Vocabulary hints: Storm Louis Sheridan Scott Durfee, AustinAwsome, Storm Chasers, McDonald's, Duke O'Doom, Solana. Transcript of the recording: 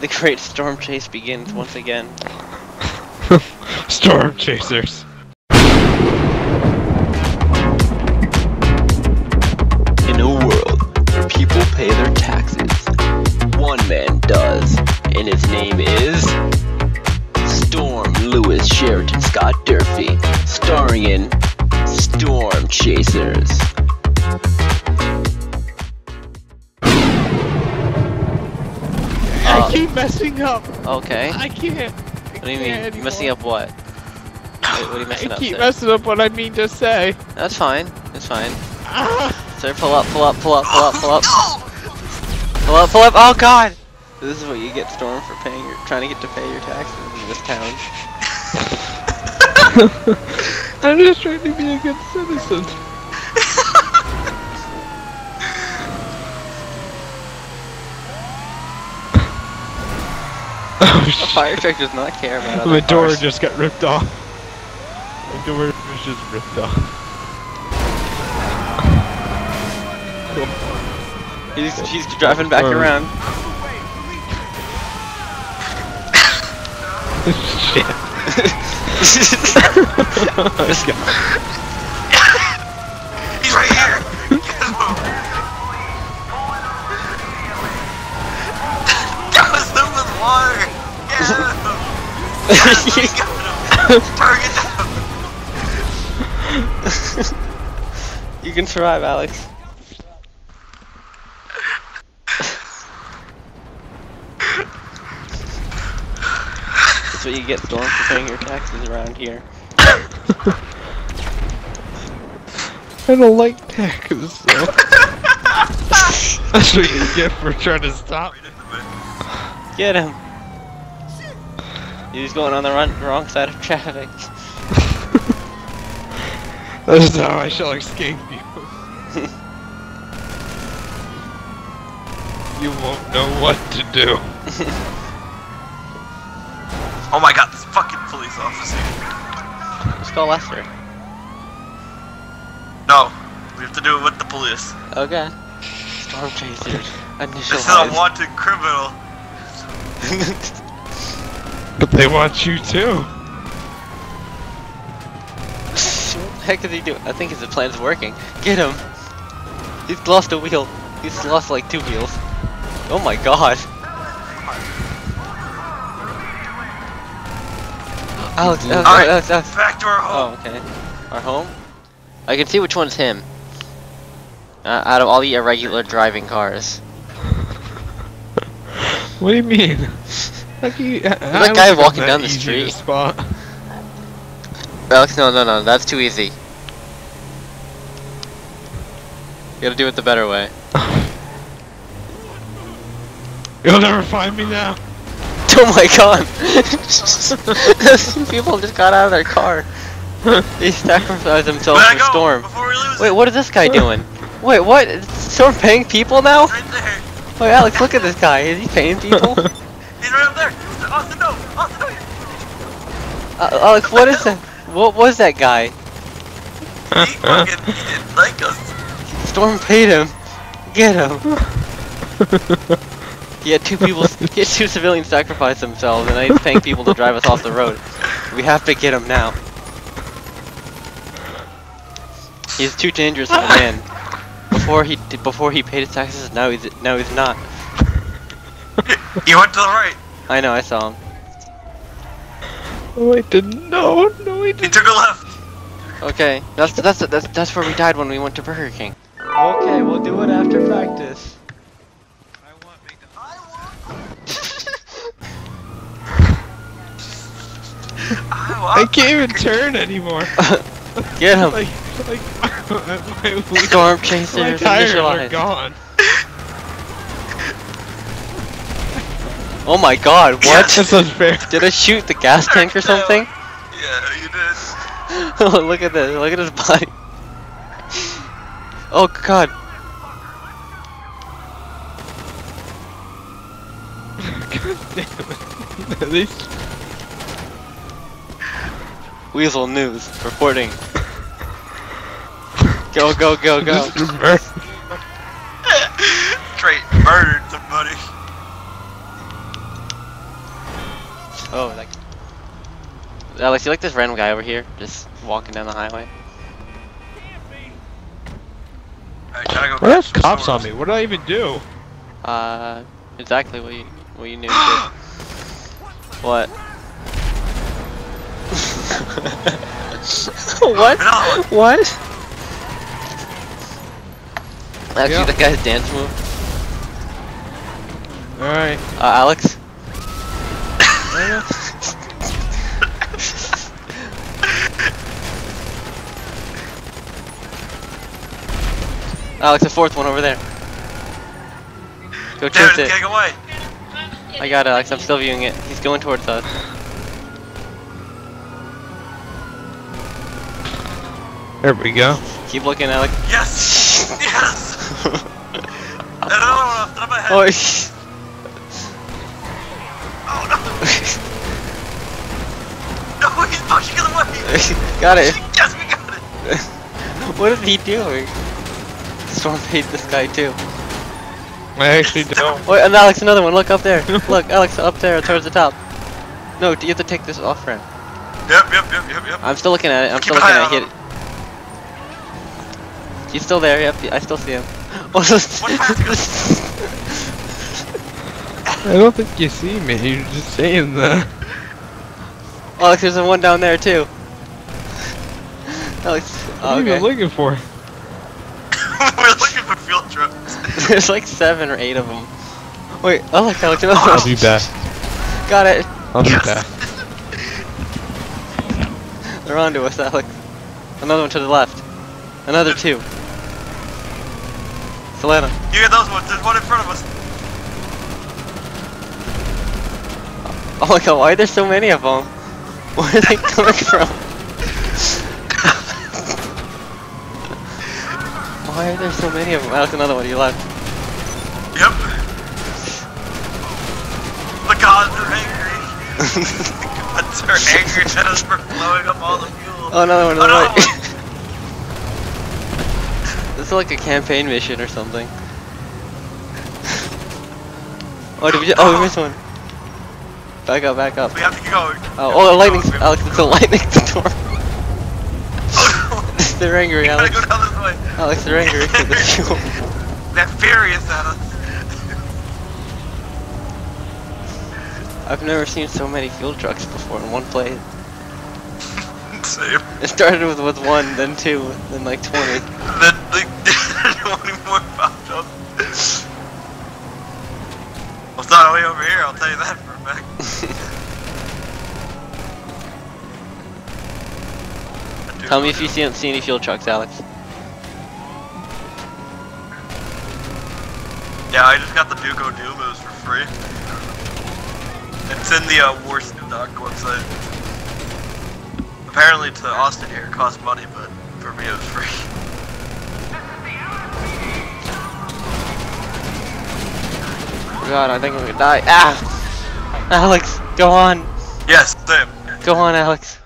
The great storm chase begins once again. Storm Chasers. In a world where people pay their taxes, one man does, and his name is Storm Louis Sheridan Scott Durfee, starring in Storm Chasers. I keep messing up. Okay. I can't. What do you mean? Anymore. Messing up what? What are you messing up? I keep messing up what I mean to say. That's fine. It's fine. Sir, pull up. Pull up. Oh God! This is what you get, Storm, for trying to pay your taxes in this town. I'm just trying to be a good citizen. The fire truck does not care about the door cars. Just got ripped off. The door was just ripped off. Cool. He's driving back around. Shit. He's right here. That was them with water. Target them. You can survive, Alex. That's what you get, Storm, for paying your taxes around here. I don't like taxes, so. That's what you get for trying to stop. Get him. He's going on the wrong side of traffic. That is how I shall escape you. You won't know what to do. Oh my God, this fucking police officer. Let's call Lester. No, we have to do it with the police. Okay. Storm Chasers. This is a wanted criminal. But they want you too. What the heck is he doing? I think his plan's working. Get him! He's lost a wheel. He's lost like two wheels. Oh my God! Alex, Alex. Back to our home. Oh, okay. Our home? I can see which one's him. Out of all the irregular driving cars. What do you mean? That guy walking down the street. Alex, no, that's too easy. You gotta do it the better way. You'll never find me now. Oh my God! People just got out of their car. They sacrificed themselves for Storm. Wait, what is this guy doing? Wait, what? Is Storm paying people now? Wait, Alex, look at this guy. Is he paying people? He's right up there! Austin, no! Austin, no! Alex, what is that? What was that guy? He fucking didn't like us. Storm paid him. Get him. He had two civilians sacrifice themselves, and he's paying people to drive us off the road. We have to get him now. He's too dangerous of a man. Before he paid his taxes, now he's not. You went to the right! I know, I saw him. Oh, I didn't. No, he didn't. He took a left! Okay, that's where we died when we went to Burger King. Okay, we'll do it after practice. I want McDonald's. I can't even turn anymore. Get him. Storm Chasers, my tires are gone. Oh my God, what? That's unfair. Did I shoot the gas tank or something? Yeah, you did. Look at this, look at his body. Oh God. God damn it. Weasel News, reporting. Go. Straight murdered somebody. Oh, like Alex, you like this random guy over here, just walking down the highway? Why are those cops on me? What did I even do? Exactly what you knew you did. What? What? What? Actually, yep. That guy's dance move. Alright. Alex? Alex, the fourth one over there. Go chase it. Away. I got Alex, I'm still viewing it. He's going towards us. There we go. Keep looking, Alex. Yes! Yes! Another one off the top of my head. Oh no! No, he's pushing it away! Got it. Yes, we got it! What is he doing? Storm hates this guy too. I actually don't. Wait, and Alex, another one. Look up there. Look, Alex, up there towards the top. No, you have to take this off ramp. Yep. I'm still looking at it. I'm still looking at it. He's still there. Yep, I still see him. I don't think you see me. You're just saying that. Alex, there's one down there too. Alex, what are you even looking for? We're looking for field trucks. There's like 7 or 8 of them. Wait, oh look, Alex, another one. I'll be back. Got it. I'll be back. They're onto us, Alex. Another one to the left. Another two. Solana. You get those ones. There's one in front of us. Oh my god, why are there so many of them? Where are they coming from? Why are there so many of them? Alex, another one to your left. Yep. The gods are angry. The gods are angry at us for blowing up all the fuel. Oh, another one to the right. This is like a campaign mission or something. Oh, did we just, we missed one. Back up, back up. We have to keep going. Oh, the lightning. Alex, it's a lightning storm. They're angry, Alex. Go down this way. Alex, they're angry at the fuel. They're furious at us. I've never seen so many fuel trucks before in one place. Same. It started with one, then two, then like 20. Then like 20 more popped up. Well, it's not way over here, I'll tell you that for a fact. Tell me if you see any fuel trucks, Alex. Yeah, I just got the Duke O'Doom, it was for free. It's in the Warstock website. Apparently to Austin here it cost money, but for me it was free. God, I think I'm gonna die. Ah! Alex, go on! Yes, same. Go on, Alex.